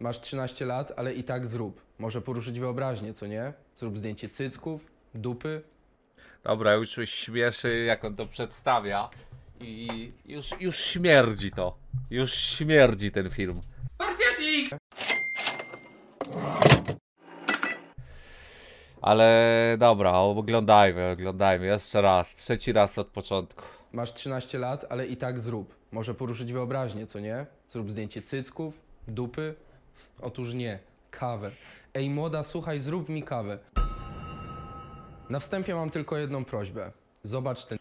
masz 13 lat, ale i tak zrób. Może poruszyć wyobraźnię, co nie? Zrób zdjęcie cycków, dupy. Dobra, już śmieszy, jak on to przedstawia. I już śmierdzi to. Już śmierdzi ten film. Spartiatix! Ale dobra, oglądajmy jeszcze raz, trzeci raz od początku. Masz 13 lat, ale i tak zrób. Może poruszyć wyobraźnię, co nie? Zrób zdjęcie cycków, dupy. Otóż nie, kawę. Ej młoda, słuchaj, zrób mi kawę. Na wstępie mam tylko jedną prośbę. Zobacz ten...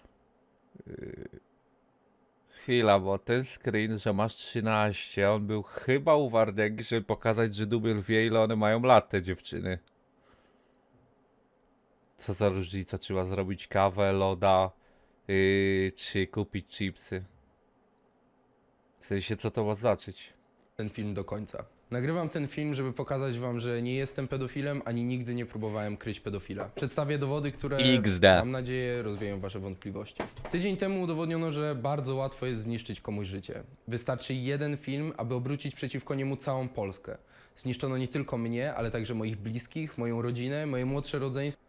Chwila, bo ten screen, że masz 13, on był chyba u Wardęgi, żeby pokazać, że Dubiel wie, ile one mają lat, te dziewczyny. Co za różnica, trzeba zrobić kawę, loda, czy kupić chipsy. W sensie, co to ma znaczyć? Ten film do końca. Nagrywam ten film, żeby pokazać wam, że nie jestem pedofilem, ani nigdy nie próbowałem kryć pedofila. Przedstawię dowody, które, mam nadzieję, rozwieją wasze wątpliwości. Tydzień temu udowodniono, że bardzo łatwo jest zniszczyć komuś życie. Wystarczy jeden film, aby obrócić przeciwko niemu całą Polskę. Zniszczono nie tylko mnie, ale także moich bliskich, moją rodzinę, moje młodsze rodzeństwo.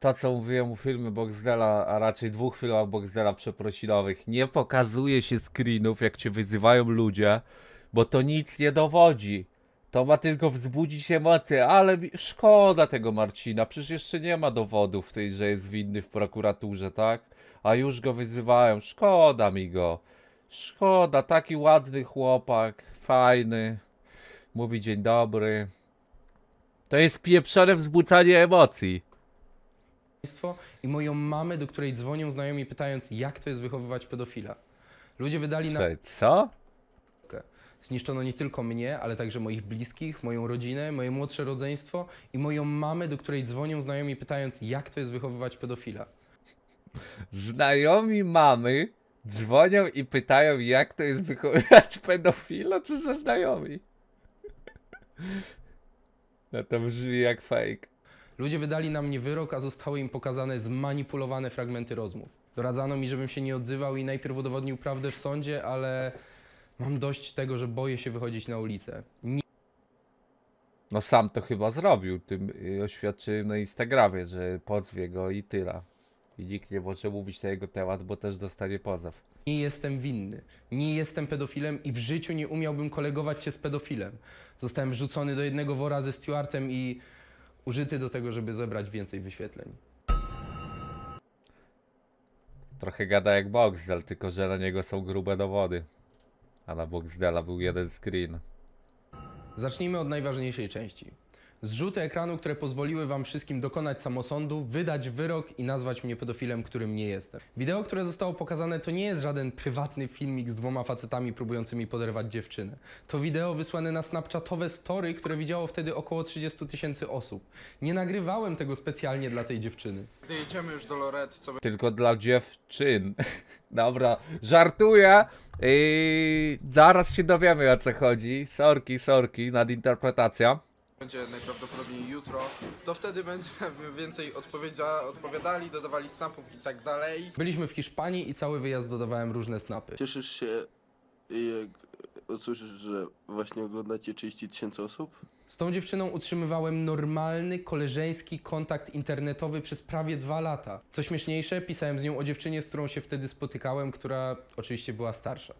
To, co mówiłem u filmu Boxdela, a raczej dwóch filmach Boxdela przeprosinowych, nie pokazuje się screenów, jak cię wyzywają ludzie, bo to nic nie dowodzi. To ma tylko wzbudzić emocje, ale szkoda tego Marcina, przecież jeszcze nie ma dowodów, że jest winny w prokuraturze, tak? A już go wyzywają, szkoda mi go. Szkoda, taki ładny chłopak, fajny, mówi dzień dobry. To jest pieprzone wzbudzanie emocji. I moją mamę, do której dzwonią znajomi, pytając, jak to jest wychowywać pedofila. Ludzie wydali na... Co? Zniszczono nie tylko mnie, ale także moich bliskich, moją rodzinę, moje młodsze rodzeństwo i moją mamę, do której dzwonią znajomi, pytając, jak to jest wychowywać pedofila. Znajomi mamy dzwonią i pytają, jak to jest wychowywać pedofila? Co za znajomi? No to brzmi jak fake. Ludzie wydali na mnie wyrok, a zostały im pokazane zmanipulowane fragmenty rozmów. Doradzano mi, żebym się nie odzywał i najpierw udowodnił prawdę w sądzie, ale mam dość tego, że boję się wychodzić na ulicę. No sam to chyba zrobił, tym oświadczył na Instagramie, że pozwie go i tyle. I nikt nie może mówić na jego temat, bo też dostanie pozew. Nie jestem winny, nie jestem pedofilem i w życiu nie umiałbym kolegować się z pedofilem. Zostałem wrzucony do jednego wora ze Stuartem i użyty do tego, żeby zebrać więcej wyświetleń. Trochę gada jak Boxdel, tylko że na niego są grube dowody. A na Boxdela był jeden screen. Zacznijmy od najważniejszej części. Zrzuty ekranu, które pozwoliły wam wszystkim dokonać samosądu, wydać wyrok i nazwać mnie pedofilem, którym nie jestem. Wideo, które zostało pokazane, to nie jest żaden prywatny filmik z dwoma facetami próbującymi poderwać dziewczynę. To wideo wysłane na snapchatowe story, które widziało wtedy około 30 000 osób. Nie nagrywałem tego specjalnie dla tej dziewczyny. Gdy jedziemy już do Loret, co... Tylko dla dziewczyn. Dobra, żartuję. Zaraz się dowiemy, o co chodzi. Sorki, nadinterpretacja. Będzie najprawdopodobniej jutro, to wtedy będziemy więcej odpowiadali, dodawali snapów i tak dalej. Byliśmy w Hiszpanii i cały wyjazd dodawałem różne snapy. Cieszysz się, jak usłyszysz, że właśnie oglądacie 30 000 osób? Z tą dziewczyną utrzymywałem normalny, koleżeński kontakt internetowy przez prawie 2 lata. Co śmieszniejsze, pisałem z nią o dziewczynie, z którą się wtedy spotykałem, która oczywiście była starsza.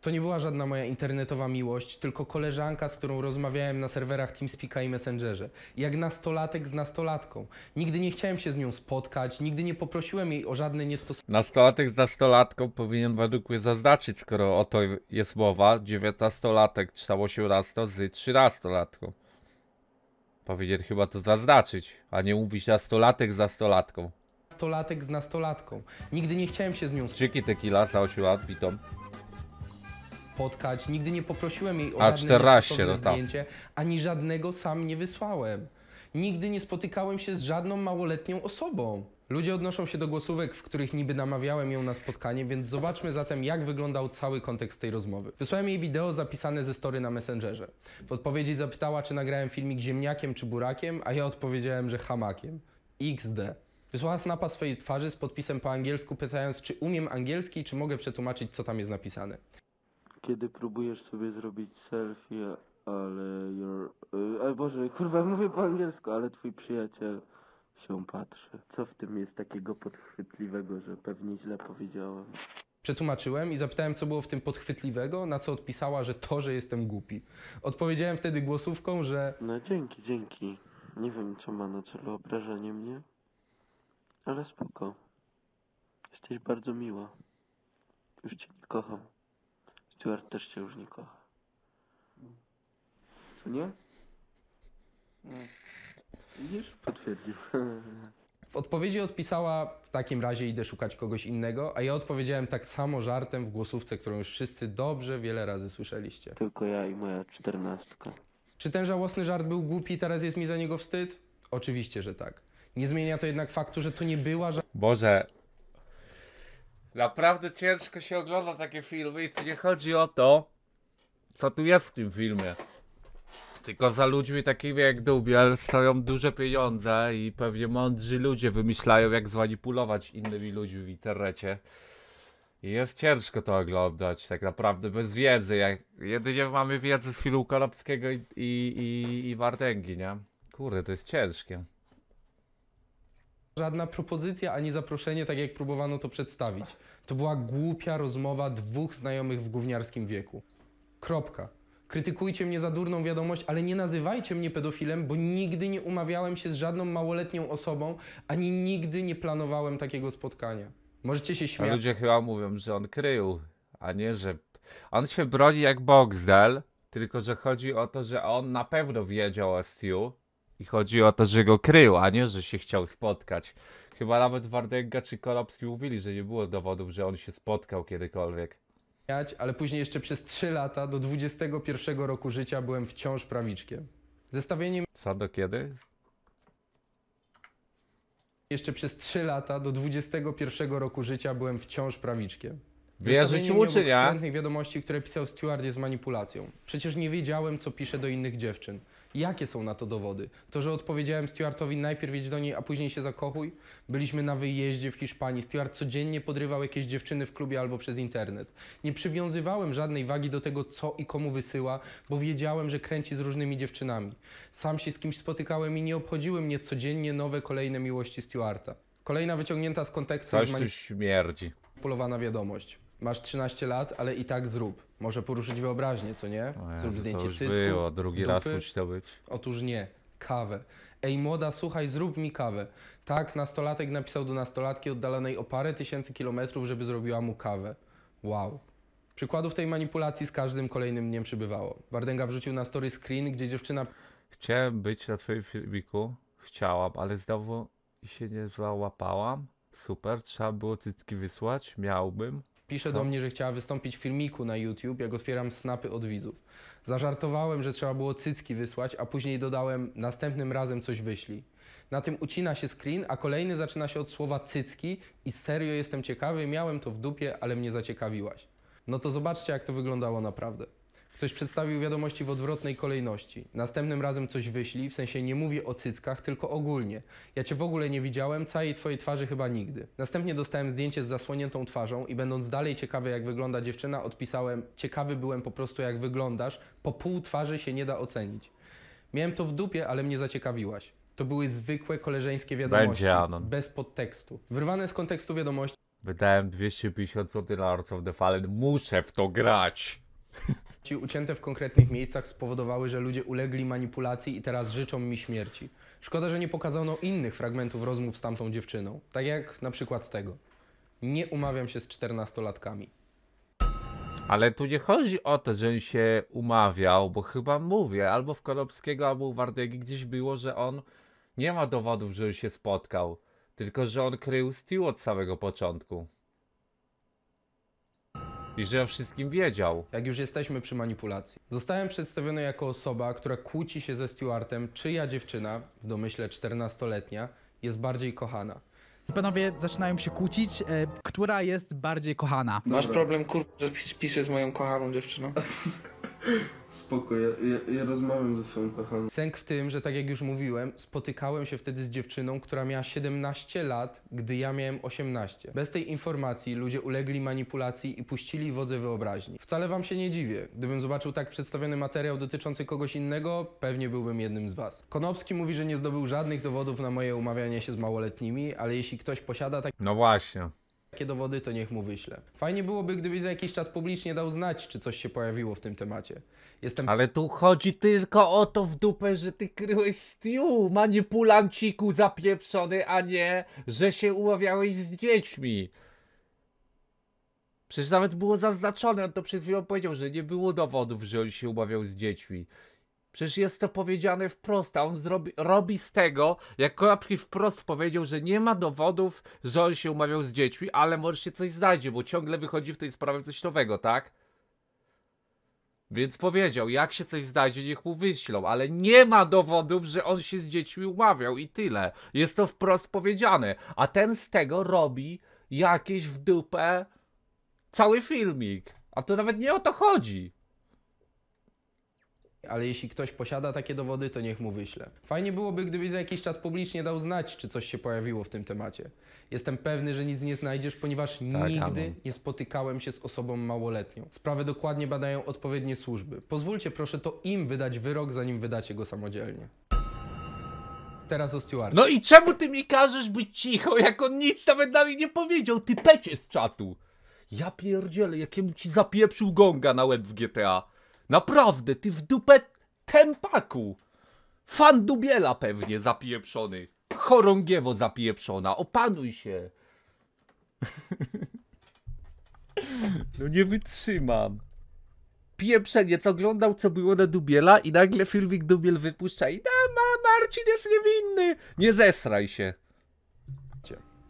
To nie była żadna moja internetowa miłość, tylko koleżanka, z którą rozmawiałem na serwerach TeamSpeaka i Messengerze. Jak nastolatek z nastolatką. Nigdy nie chciałem się z nią spotkać, nigdy nie poprosiłem jej o żadne niestosunki. Nastolatek z nastolatką powinien według mnie zaznaczyć, skoro o to jest mowa, 19-latek, czy tam 18 z 13-latką. Powinien chyba to zaznaczyć, a nie mówić nastolatek z nastolatką. Nastolatek z nastolatką. Nigdy nie chciałem się z nią spotkać. Czyki tequila za 8 lat, witam. Spotkać, nigdy nie poprosiłem jej o żadne zdjęcie, ani żadnego sam nie wysłałem. Nigdy nie spotykałem się z żadną małoletnią osobą. Ludzie odnoszą się do głosówek, w których niby namawiałem ją na spotkanie, więc zobaczmy zatem, jak wyglądał cały kontekst tej rozmowy. Wysłałem jej wideo zapisane ze story na Messengerze. W odpowiedzi zapytała, czy nagrałem filmik ziemniakiem czy burakiem, a ja odpowiedziałem, że hamakiem. XD. Wysłała snapa swojej twarzy z podpisem po angielsku, pytając, czy umiem angielski, czy mogę przetłumaczyć, co tam jest napisane. kiedy próbujesz sobie zrobić selfie, ale Boże, kurwa, mówię po angielsku, ale twój przyjaciel się patrzy. Co w tym jest takiego podchwytliwego, że pewnie źle powiedziałem? Przetłumaczyłem i zapytałem, co było w tym podchwytliwego, na co odpisała, że to, że jestem głupi. Odpowiedziałem wtedy głosówką, że... No dzięki, dzięki. Nie wiem, co ma na celu obrażenie mnie, ale spoko. Jesteś bardzo miła. Już cię nie kocham. Stuart też cię już nie kocha. Co nie? Widzisz? Potwierdził. W odpowiedzi odpisała, w takim razie idę szukać kogoś innego, a ja odpowiedziałem tak samo żartem w głosówce, którą już wszyscy dobrze wiele razy słyszeliście. Tylko ja i moja 14. Czy ten żałosny żart był głupi i teraz jest mi za niego wstyd? Oczywiście, że tak. Nie zmienia to jednak faktu, że to nie była żartownia. Boże. Naprawdę ciężko się ogląda takie filmy i tu nie chodzi o to, co tu jest w tym filmie. Tylko za ludźmi takimi jak Dubiel stoją duże pieniądze i pewnie mądrzy ludzie wymyślają, jak zmanipulować innymi ludźmi w internecie. I jest ciężko to oglądać, tak naprawdę, bez wiedzy. Jedynie mamy wiedzę z filmu Konopskiego i Wardęgi, nie? Kurde, to jest ciężkie. Żadna propozycja ani zaproszenie, tak jak próbowano to przedstawić. To była głupia rozmowa dwóch znajomych w gówniarskim wieku. Kropka. Krytykujcie mnie za durną wiadomość, ale nie nazywajcie mnie pedofilem, bo nigdy nie umawiałem się z żadną małoletnią osobą, ani nigdy nie planowałem takiego spotkania. Możecie się śmiać. A ludzie chyba mówią, że on krył, a nie, że... On się broni jak Boxdel, tylko że chodzi o to, że on na pewno wiedział o Stu i chodzi o to, że go krył, a nie, że się chciał spotkać. Chyba nawet Wardęga czy Konopsky mówili, że nie było dowodów, że on się spotkał kiedykolwiek. Ale później jeszcze przez 3 lata, do 21 roku życia, byłem wciąż prawiczkiem. Zestawieniem... Co, do kiedy? Jeszcze przez 3 lata, do 21 roku życia, byłem wciąż prawiczkiem. Wierzyć mu, czy nie? Wstrętnych wiadomości, które pisał Stuart, jest manipulacją. Przecież nie wiedziałem, co pisze do innych dziewczyn. Jakie są na to dowody? To, że odpowiedziałem Stuartowi najpierw jedź do niej, a później się zakochuj? Byliśmy na wyjeździe w Hiszpanii. Stuart codziennie podrywał jakieś dziewczyny w klubie albo przez internet. Nie przywiązywałem żadnej wagi do tego, co i komu wysyła, bo wiedziałem, że kręci z różnymi dziewczynami. Sam się z kimś spotykałem i nie obchodziły mnie codziennie nowe, kolejne miłości Stuarta. Kolejna wyciągnięta z kontekstu... Coś tu śmierdzi. Manipulowana wiadomość. Masz 13 lat, ale i tak zrób. Może poruszyć wyobraźnię, co nie? Zrób zdjęcie cycków, dupy. To już było, drugi raz musi to być. Otóż nie. Kawę. Ej młoda, słuchaj, zrób mi kawę. Tak, nastolatek napisał do nastolatki oddalonej o parę tysięcy kilometrów, żeby zrobiła mu kawę. Wow. Przykładów tej manipulacji z każdym kolejnym dniem przybywało. Wardęga wrzucił na story screen, gdzie dziewczyna... Chciałem być na twoim filmiku. Chciałam, ale znowu się nie załapałam. Super, trzeba było cycki wysłać. Miałbym. Pisze do mnie, że chciała wystąpić w filmiku na YouTube, jak otwieram snapy od widzów. Zażartowałem, że trzeba było cycki wysłać, a później dodałem, następnym razem coś wyślij. Na tym ucina się screen, a kolejny zaczyna się od słowa cycki i serio jestem ciekawy, miałem to w dupie, ale mnie zaciekawiłaś. No to zobaczcie, jak to wyglądało naprawdę. Ktoś przedstawił wiadomości w odwrotnej kolejności. Następnym razem coś wyślij, w sensie nie mówię o cyckach, tylko ogólnie. Ja cię w ogóle nie widziałem, całej twojej twarzy chyba nigdy. Następnie dostałem zdjęcie z zasłoniętą twarzą i będąc dalej ciekawy, jak wygląda dziewczyna, odpisałem, ciekawy byłem po prostu, jak wyglądasz, po pół twarzy się nie da ocenić. Miałem to w dupie, ale mnie zaciekawiłaś. To były zwykłe koleżeńskie wiadomości, bez podtekstu. Wyrwane z kontekstu wiadomości. Wydałem 250 zł na Lords of the Fallen, muszę w to grać. Ucięte w konkretnych miejscach spowodowały, że ludzie ulegli manipulacji i teraz życzą mi śmierci. Szkoda, że nie pokazano innych fragmentów rozmów z tamtą dziewczyną. Tak jak na przykład tego. Nie umawiam się z 14-latkami. Ale tu nie chodzi o to, że on się umawiał, bo chyba mówię, albo w Konopskiego, albo u Wardęgi gdzieś było, że on nie ma dowodów, że się spotkał. Tylko, że on krył Stu od samego początku. I że o wszystkim wiedział. Jak już jesteśmy przy manipulacji. Zostałem przedstawiony jako osoba, która kłóci się ze Stuartem, czyja dziewczyna, w domyśle 14-letnia, jest bardziej kochana. Panowie zaczynają się kłócić, która jest bardziej kochana. Masz problem, kurwa, że piszesz z moją kochaną dziewczyną? Spoko, ja rozmawiam ze swoim kochanym. Sęk w tym, że tak jak już mówiłem, spotykałem się wtedy z dziewczyną, która miała 17 lat, gdy ja miałem 18. Bez tej informacji ludzie ulegli manipulacji i puścili wodze wyobraźni. Wcale wam się nie dziwię. Gdybym zobaczył tak przedstawiony materiał dotyczący kogoś innego, pewnie byłbym jednym z was. Konopsky mówi, że nie zdobył żadnych dowodów na moje umawianie się z małoletnimi, ale jeśli ktoś posiada tak... No właśnie. Jakie dowody, to niech mu wyślę. Fajnie byłoby, gdybyś za jakiś czas publicznie dał znać, czy coś się pojawiło w tym temacie. Jestem... Ale tu chodzi tylko o to w dupę, że ty kryłeś Stu, manipulanciku zapieprzony, a nie, że się umawiałeś z dziećmi. Przecież nawet było zaznaczone, on to przed chwilą powiedział, że nie było dowodów, że on się umawiał z dziećmi. Przecież jest to powiedziane wprost, a on robi z tego, jak Konopsky wprost powiedział, że nie ma dowodów, że on się umawiał z dziećmi, ale może się coś znajdzie, bo ciągle wychodzi w tej sprawie coś nowego, tak? Więc powiedział, jak się coś znajdzie, niech mu wyślą, ale nie ma dowodów, że on się z dziećmi umawiał i tyle. Jest to wprost powiedziane, a ten z tego robi jakieś w dupę cały filmik, a to nawet nie o to chodzi. Ale jeśli ktoś posiada takie dowody, to niech mu wyślę. Fajnie byłoby, gdybyś za jakiś czas publicznie dał znać, czy coś się pojawiło w tym temacie. Jestem pewny, że nic nie znajdziesz, ponieważ nigdy nie spotykałem się z osobą małoletnią. Sprawę dokładnie badają odpowiednie służby. Pozwólcie proszę to im wydać wyrok, zanim wydacie go samodzielnie. Teraz o Stuarcie. No i czemu ty mi każesz być cicho, jak on nic nawet dalej nie powiedział, ty pecie z czatu. Ja pierdzielę, jakiemu ci zapieprzył gonga na łeb w GTA. Naprawdę, ty w dupę tempaku. Fan Dubiela pewnie zapieprzony. Chorągiewo zapieprzona, opanuj się. No nie wytrzymam. Pieprzeniec oglądał, co było na Dubiela i nagle filmik Dubiel wypuszcza i Marcin jest niewinny. Nie zesraj się.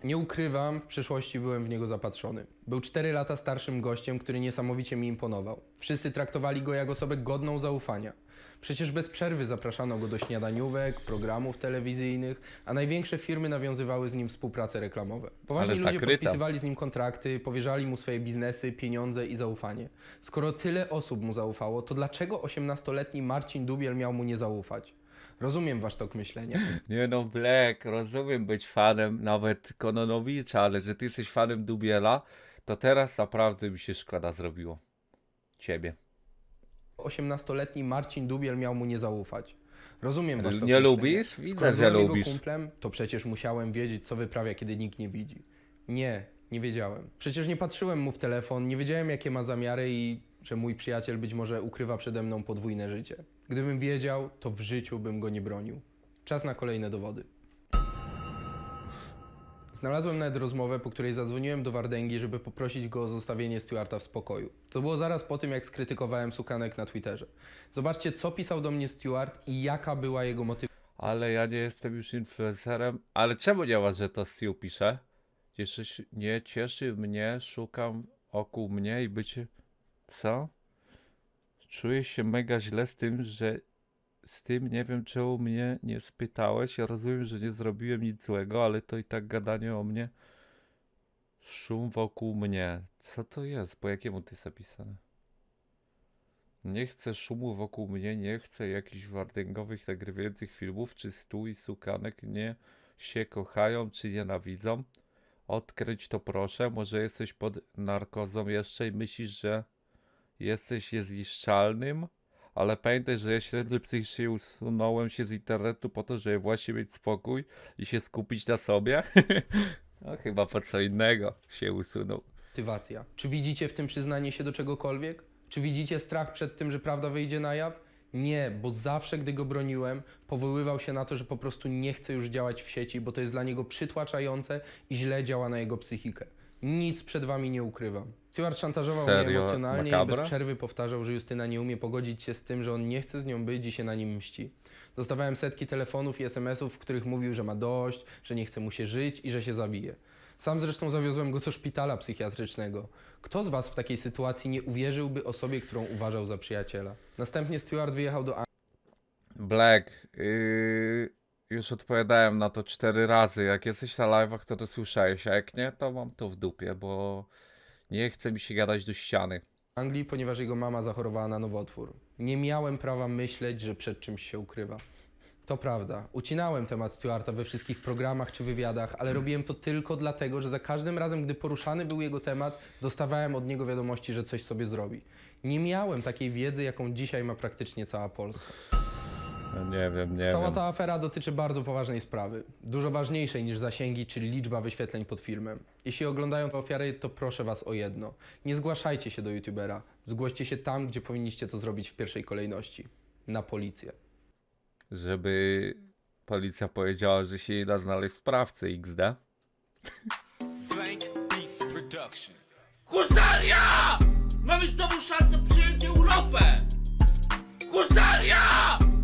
Nie ukrywam, w przyszłości byłem w niego zapatrzony. Był 4 lata starszym gościem, który niesamowicie mi imponował. Wszyscy traktowali go jak osobę godną zaufania. Przecież bez przerwy zapraszano go do śniadaniówek, programów telewizyjnych, a największe firmy nawiązywały z nim współprace reklamowe. Poważni ludzie podpisywali z nim kontrakty, powierzali mu swoje biznesy, pieniądze i zaufanie. Skoro tyle osób mu zaufało, to dlaczego 18-letni Marcin Dubiel miał mu nie zaufać? Rozumiem wasz tok myślenia. Nie no, Black, rozumiem być fanem nawet Kononowicza, ale że ty jesteś fanem Dubiela, to teraz naprawdę mi się szkoda zrobiło. Ciebie. 18-letni Marcin Dubiel miał mu nie zaufać. Rozumiem wasz tok myślenia. Nie lubisz? Widzę, że lubisz. Jego kumplem, to przecież musiałem wiedzieć, co wyprawia, kiedy nikt nie widzi. Nie, nie wiedziałem. Przecież nie patrzyłem mu w telefon, nie wiedziałem, jakie ma zamiary i że mój przyjaciel być może ukrywa przede mną podwójne życie. Gdybym wiedział, to w życiu bym go nie bronił. Czas na kolejne dowody. Znalazłem nawet rozmowę, po której zadzwoniłem do Wardęgi, żeby poprosić go o zostawienie Stuarta w spokoju. To było zaraz po tym, jak skrytykowałem sukanek na Twitterze. Zobaczcie, co pisał do mnie Stuart i jaka była jego motywacja. Ale ja nie jestem już influencerem. Ale czemu nie ma, że to Stu pisze? Nie cieszy mnie, szukam wokół mnie i bycie... Co? Czuję się mega źle z tym, że... Z tym nie wiem, czemu mnie nie spytałeś. Ja rozumiem, że nie zrobiłem nic złego, ale to i tak gadanie o mnie... Szum wokół mnie. Co to jest? Po jakiemu ty jest zapisane? Nie chcę szumu wokół mnie, nie chcę jakichś wardęgowych, nagrywających filmów, czy Stu i sukanek nie się kochają, czy nienawidzą. Odkryć to proszę, może jesteś pod narkozą jeszcze i myślisz, że... Jesteś niezniszczalnym, ale pamiętaj, że ja średnio psychicznie usunąłem się z internetu po to, żeby właśnie mieć spokój i się skupić na sobie. No chyba po co innego się usunął. Motywacja. Czy widzicie w tym przyznanie się do czegokolwiek? Czy widzicie strach przed tym, że prawda wyjdzie na jaw? Nie, bo zawsze, gdy go broniłem, powoływał się na to, że po prostu nie chce już działać w sieci, bo to jest dla niego przytłaczające i źle działa na jego psychikę. Nic przed wami nie ukrywam. Stuart szantażował mnie emocjonalnie i bez przerwy powtarzał, że Justyna nie umie pogodzić się z tym, że on nie chce z nią być i się na nim mści. Dostawałem setki telefonów i SMS-ów, w których mówił, że ma dość, że nie chce mu się żyć i że się zabije. Sam zresztą zawiozłem go do szpitala psychiatrycznego. Kto z was w takiej sytuacji nie uwierzyłby osobie, którą uważał za przyjaciela? Następnie Stuart wyjechał do Anglii. Black, już odpowiadałem na to 4 razy. Jak jesteś na live'ach, to słyszałeś, a jak nie, to mam to w dupie, bo nie chce mi się gadać do ściany. Anglii, ponieważ jego mama zachorowała na nowotwór. Nie miałem prawa myśleć, że przed czymś się ukrywa. To prawda, ucinałem temat Stuarta we wszystkich programach czy wywiadach, ale robiłem to tylko dlatego, że za każdym razem, gdy poruszany był jego temat, dostawałem od niego wiadomości, że coś sobie zrobi. Nie miałem takiej wiedzy, jaką dzisiaj ma praktycznie cała Polska. Nie wiem. Cała ta afera dotyczy bardzo poważnej sprawy. Dużo ważniejszej niż zasięgi, czyli liczba wyświetleń pod filmem. Jeśli oglądają te ofiary, to proszę was o jedno. Nie zgłaszajcie się do youtubera. Zgłoście się tam, gdzie powinniście to zrobić w pierwszej kolejności. Na policję. Żeby policja powiedziała, że się nie da znaleźć sprawcy, XD. Drink Beats Production. Husaria! Mamy znowu szansę przyjąć Europę! Husaria!